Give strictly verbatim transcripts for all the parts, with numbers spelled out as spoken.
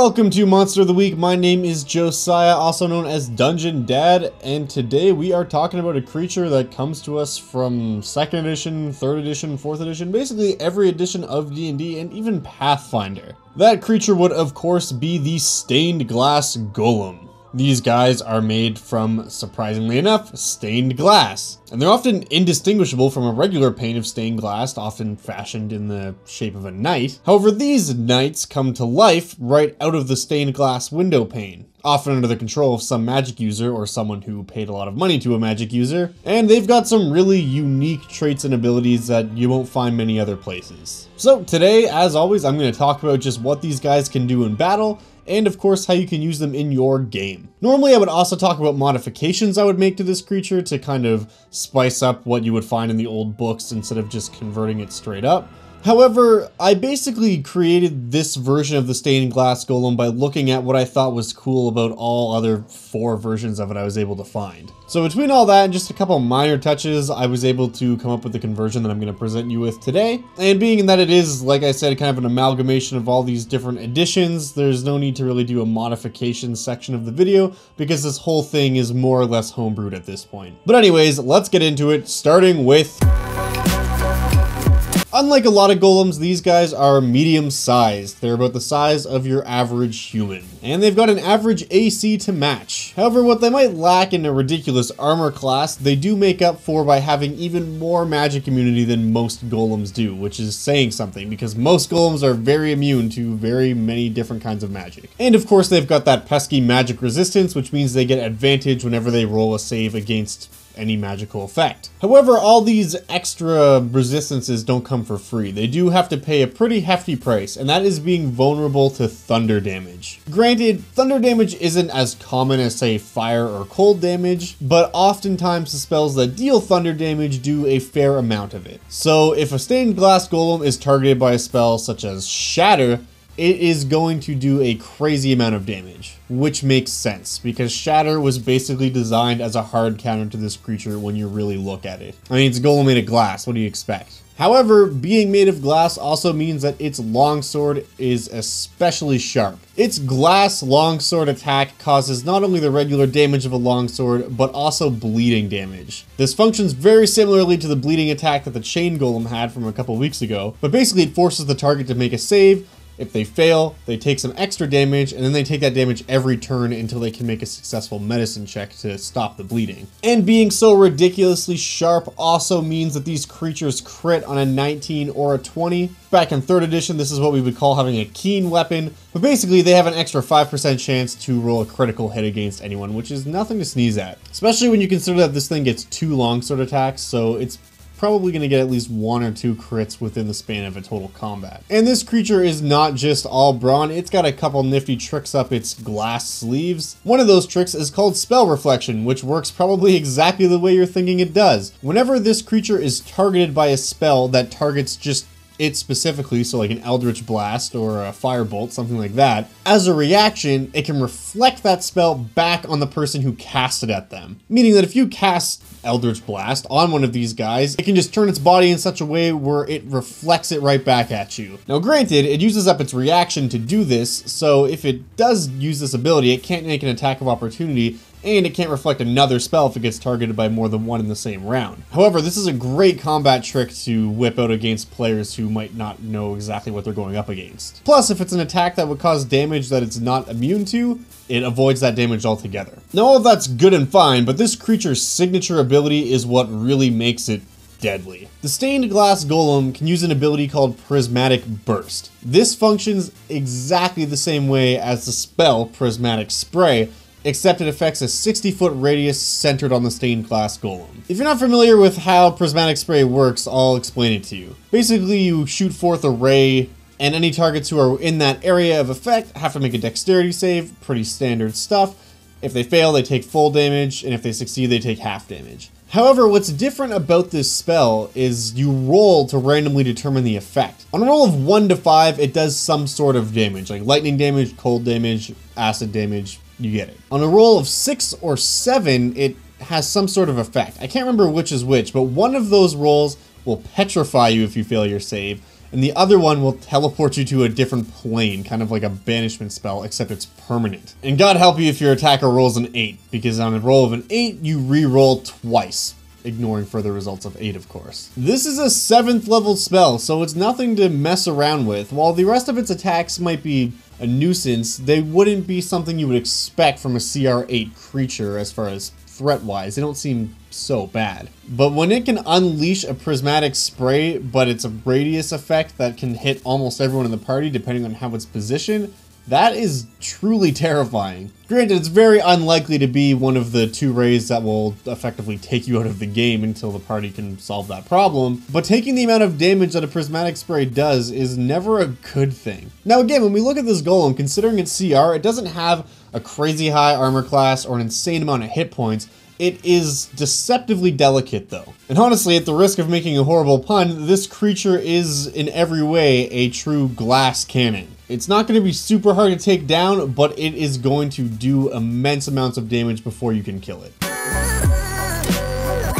welcome to Monster of the Week. My name is Josiah, also known as Dungeon Dad, and today we are talking about a creature that comes to us from second edition, third edition, fourth edition, basically every edition of D and D, and even Pathfinder. That creature would, of course, be the Stained Glass Golem. These guys are made from, surprisingly enough, stained glass, and they're often indistinguishable from a regular pane of stained glass, often fashioned in the shape of a knight. However, these knights come to life right out of the stained glass window pane, often under the control of some magic user or someone who paid a lot of money to a magic user, and they've got some really unique traits and abilities that you won't find many other places. So today, as always, I'm going to talk about just what these guys can do in battle, and of course how you can use them in your game. Normally I would also talk about modifications I would make to this creature to kind of spice up what you would find in the old books instead of just converting it straight up. However, I basically created this version of the Stained Glass Golem by looking at what I thought was cool about all other four versions of it I was able to find. So between all that and just a couple minor touches, I was able to come up with the conversion that I'm going to present you with today. And being that it is, like I said, kind of an amalgamation of all these different editions, there's no need to really do a modification section of the video because this whole thing is more or less homebrewed at this point. But anyways, let's get into it, starting with... Unlike a lot of golems, these guys are medium-sized. They're about the size of your average human, and they've got an average A C to match. However, what they might lack in a ridiculous armor class, they do make up for by having even more magic immunity than most golems do, which is saying something because most golems are very immune to very many different kinds of magic. And of course, they've got that pesky magic resistance, which means they get advantage whenever they roll a save against any magical effect. However, all these extra resistances don't come for free. They do have to pay a pretty hefty price, and that is being vulnerable to thunder damage. Granted, thunder damage isn't as common as, say, fire or cold damage, but oftentimes the spells that deal thunder damage do a fair amount of it. So if a stained glass golem is targeted by a spell such as Shatter, it is going to do a crazy amount of damage, which makes sense because Shatter was basically designed as a hard counter to this creature when you really look at it. I mean, it's a golem made of glass, what do you expect? However, being made of glass also means that its longsword is especially sharp. Its glass longsword attack causes not only the regular damage of a longsword, but also bleeding damage. This functions very similarly to the bleeding attack that the chain golem had from a couple weeks ago, but basically it forces the target to make a save. If they fail, they take some extra damage, and then they take that damage every turn until they can make a successful medicine check to stop the bleeding. And being so ridiculously sharp also means that these creatures crit on a nineteen or a twenty. Back in third edition, this is what we would call having a keen weapon, but basically they have an extra five percent chance to roll a critical hit against anyone, which is nothing to sneeze at. Especially when you consider that this thing gets two longsword attacks, so it's probably going to get at least one or two crits within the span of a total combat. And this creature is not just all brawn, it's got a couple nifty tricks up its glass sleeves. One of those tricks is called Spell Reflection, which works probably exactly the way you're thinking it does. Whenever this creature is targeted by a spell that targets just it specifically, so like an Eldritch Blast or a Firebolt, something like that, as a reaction, it can reflect that spell back on the person who cast it at them. Meaning that if you cast Eldritch Blast on one of these guys, it can just turn its body in such a way where it reflects it right back at you. Now granted, it uses up its reaction to do this, so if it does use this ability, it can't make an attack of opportunity, and it can't reflect another spell if it gets targeted by more than one in the same round. However, this is a great combat trick to whip out against players who might not know exactly what they're going up against. Plus, if it's an attack that would cause damage that it's not immune to, it avoids that damage altogether. Now, all of that's good and fine, but this creature's signature ability is what really makes it deadly. The Stained Glass Golem can use an ability called Prismatic Burst. This functions exactly the same way as the spell Prismatic Spray, except it affects a sixty foot radius centered on the Stained Glass Golem. If you're not familiar with how Prismatic Spray works, I'll explain it to you. Basically, you shoot forth a ray, and any targets who are in that area of effect have to make a dexterity save, pretty standard stuff. If they fail, they take full damage, and if they succeed, they take half damage. However, what's different about this spell is you roll to randomly determine the effect. On a roll of one to five, it does some sort of damage, like lightning damage, cold damage, acid damage. You get it. On a roll of six or seven, it has some sort of effect. I can't remember which is which, but one of those rolls will petrify you if you fail your save, and the other one will teleport you to a different plane, kind of like a banishment spell, except it's permanent. And God help you if your attacker rolls an eight, because on a roll of an eight, you re-roll twice, ignoring further results of eight, of course. This is a seventh level spell, so it's nothing to mess around with. While the rest of its attacks might be a nuisance, they wouldn't be something you would expect from a C R eight creature as far as threat-wise. They don't seem so bad. But when it can unleash a prismatic spray, but it's a radius effect that can hit almost everyone in the party depending on how it's positioned, that is truly terrifying. Granted, it's very unlikely to be one of the two raids that will effectively take you out of the game until the party can solve that problem, but taking the amount of damage that a prismatic spray does is never a good thing. Now again, when we look at this golem, considering its C R, it doesn't have a crazy high armor class or an insane amount of hit points. It is deceptively delicate, though. And honestly, at the risk of making a horrible pun, this creature is in every way a true glass cannon. It's not going to be super hard to take down, but it is going to do immense amounts of damage before you can kill it.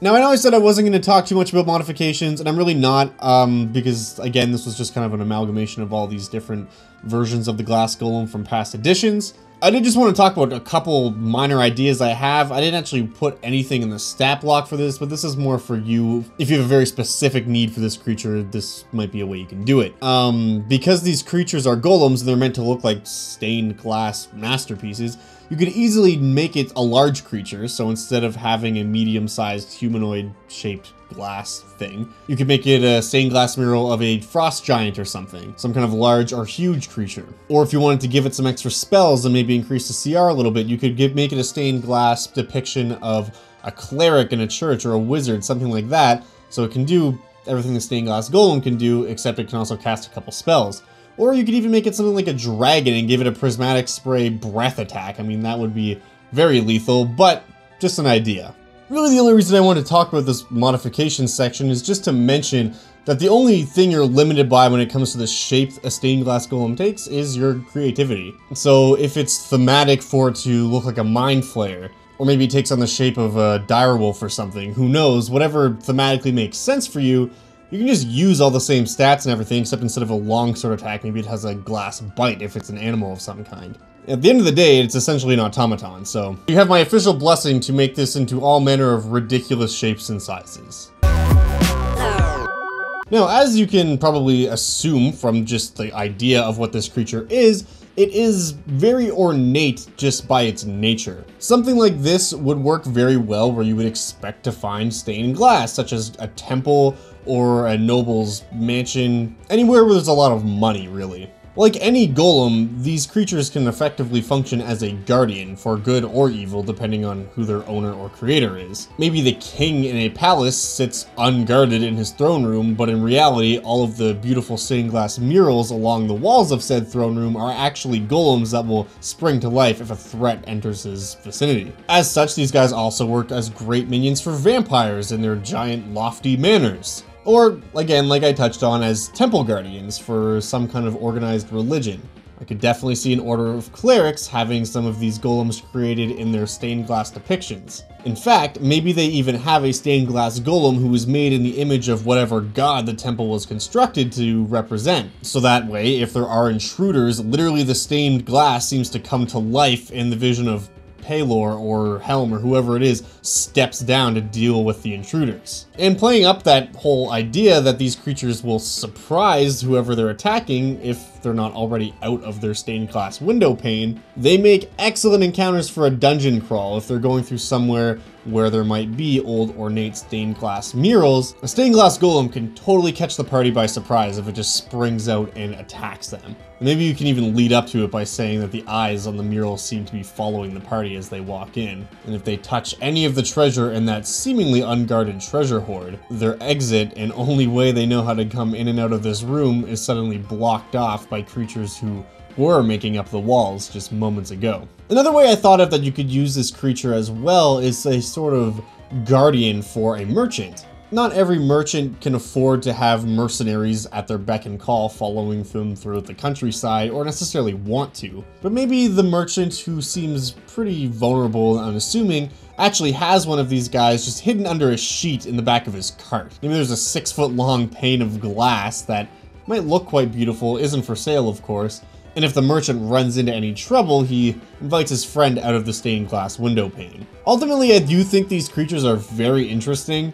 Now, I know I said I wasn't going to talk too much about modifications, and I'm really not, um, because, again, this was just kind of an amalgamation of all these different versions of the Glass Golem from past editions. I did just want to talk about a couple minor ideas I have. I didn't actually put anything in the stat block for this, but this is more for you. If you have a very specific need for this creature, this might be a way you can do it. Um, because these creatures are golems and they're meant to look like stained glass masterpieces, you could easily make it a large creature. So instead of having a medium-sized humanoid-shaped glass thing, you could make it a stained glass mural of a frost giant or something, some kind of large or huge creature. Or if you wanted to give it some extra spells and maybe increase the C R a little bit, you could give, make it a stained glass depiction of a cleric in a church or a wizard, something like that. So it can do everything the stained glass golem can do, except it can also cast a couple spells. Or you could even make it something like a dragon and give it a prismatic spray breath attack. I mean, that would be very lethal, but just an idea. Really, the only reason I want to talk about this modification section is just to mention that the only thing you're limited by when it comes to the shape a stained glass golem takes is your creativity. So if it's thematic for it to look like a mind flayer, or maybe it takes on the shape of a direwolf or something, who knows, whatever thematically makes sense for you, you can just use all the same stats and everything, except instead of a longsword attack, maybe it has a glass bite if it's an animal of some kind. At the end of the day, it's essentially an automaton, so you have my official blessing to make this into all manner of ridiculous shapes and sizes. Now, as you can probably assume from just the idea of what this creature is, it is very ornate just by its nature. Something like this would work very well where you would expect to find stained glass, such as a temple or a noble's mansion, anywhere where there's a lot of money, really. Like any golem, these creatures can effectively function as a guardian, for good or evil, depending on who their owner or creator is. Maybe the king in a palace sits unguarded in his throne room, but in reality, all of the beautiful stained glass murals along the walls of said throne room are actually golems that will spring to life if a threat enters his vicinity. As such, these guys also work as great minions for vampires in their giant, lofty manors. Or, again, like I touched on, as temple guardians for some kind of organized religion. I could definitely see an order of clerics having some of these golems created in their stained glass depictions. In fact, maybe they even have a stained glass golem who was made in the image of whatever god the temple was constructed to represent. So that way, if there are intruders, literally the stained glass seems to come to life in the vision of Pelor or Helm or whoever it is steps down to deal with the intruders. And playing up that whole idea that these creatures will surprise whoever they're attacking if they're not already out of their stained glass window pane, they make excellent encounters for a dungeon crawl if they're going through somewhere where there might be old ornate stained glass murals. A stained glass golem can totally catch the party by surprise if it just springs out and attacks them. And maybe you can even lead up to it by saying that the eyes on the mural seem to be following the party as they walk in, and if they touch any of the treasure in that seemingly unguarded treasure hoard, their exit and only way they know how to come in and out of this room is suddenly blocked off by creatures who were making up the walls just moments ago. Another way I thought of that you could use this creature as well is a sort of guardian for a merchant. Not every merchant can afford to have mercenaries at their beck and call following them throughout the countryside or necessarily want to, but maybe the merchant who seems pretty vulnerable and unassuming actually has one of these guys just hidden under a sheet in the back of his cart. Maybe there's a six foot long pane of glass that might look quite beautiful, isn't for sale of course, and if the merchant runs into any trouble, he invites his friend out of the stained glass window pane. Ultimately, I do think these creatures are very interesting,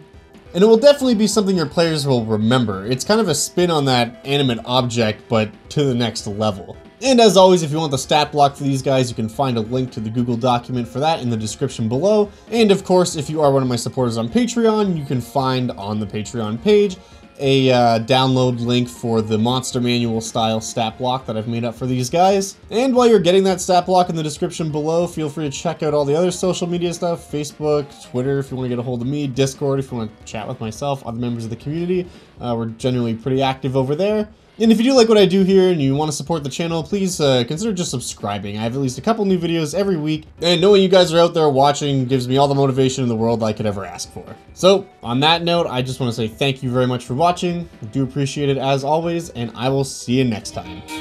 and it will definitely be something your players will remember. It's kind of a spin on that animate object, but to the next level. And as always, if you want the stat block for these guys, you can find a link to the Google document for that in the description below. And of course, if you are one of my supporters on Patreon, you can find on the Patreon page a uh, download link for the Monster Manual style stat block that I've made up for these guys. And while you're getting that stat block in the description below, feel free to check out all the other social media stuff, Facebook, Twitter if you want to get a hold of me, Discord if you want to chat with myself, other members of the community. Uh, we're generally pretty active over there. And if you do like what I do here and you want to support the channel, please uh, consider just subscribing. I have at least a couple new videos every week, and knowing you guys are out there watching gives me all the motivation in the world I could ever ask for. So on that note, I just want to say thank you very much for watching. I do appreciate it as always, and I will see you next time.